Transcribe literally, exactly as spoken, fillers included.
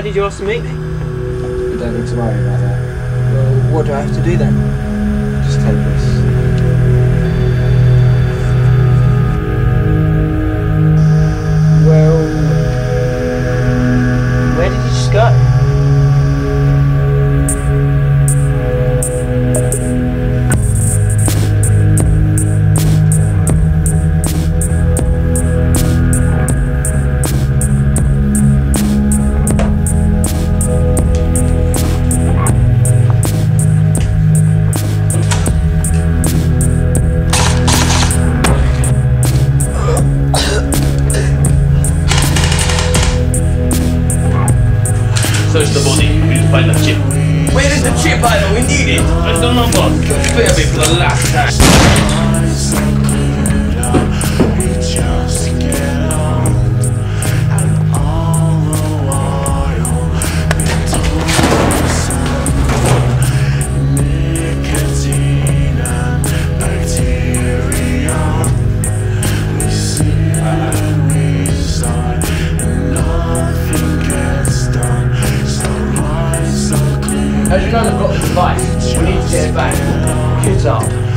Why did you ask to meet me? You don't need to worry about that. Well, what do I have to do then? Just take this. Well, where did you just go? Search the body, we need to find the chip. Where is the chip, Ilo? We need it! I don't know what. Spare me for the last time. As you know, they've got the device. We need to get it back. Kids up.